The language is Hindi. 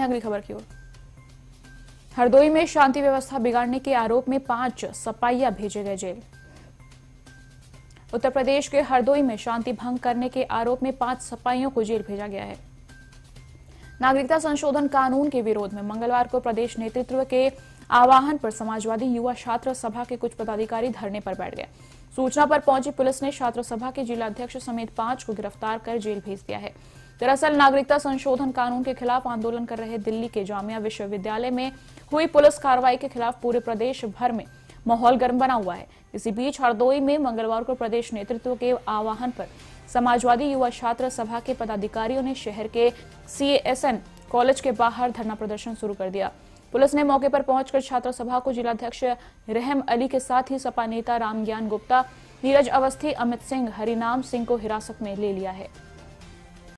अगली खबर की ओर। हरदोई में शांति व्यवस्था बिगाड़ने के आरोप में 5 सपाहिया भेजे गए जेल। उत्तर प्रदेश के हरदोई में शांति भंग करने के आरोप में 5 सपाहियों को जेल भेजा गया है। नागरिकता संशोधन कानून के विरोध में मंगलवार को प्रदेश नेतृत्व के आह्वान पर समाजवादी युवा छात्र सभा के कुछ पदाधिकारी धरने पर बैठ गए। सूचना पर पहुंची पुलिस ने छात्र सभा के जिलाध्यक्ष समेत 5 को गिरफ्तार कर जेल भेज दिया है। दरअसल नागरिकता संशोधन कानून के खिलाफ आंदोलन कर रहे दिल्ली के जामिया विश्वविद्यालय में हुई पुलिस कार्रवाई के खिलाफ पूरे प्रदेश भर में माहौल गर्म बना हुआ है। इसी बीच हरदोई में मंगलवार को प्रदेश नेतृत्व के आह्वान पर समाजवादी युवा छात्र सभा के पदाधिकारियों ने शहर के CSN कॉलेज के बाहर धरना प्रदर्शन शुरू कर दिया। पुलिस ने मौके पर पहुंचकर छात्र सभा को जिलाध्यक्ष रहम अली के साथ ही सपा नेता राम ज्ञान गुप्ता, नीरज अवस्थी, अमित सिंह, हरिनाम सिंह को हिरासत में ले लिया है।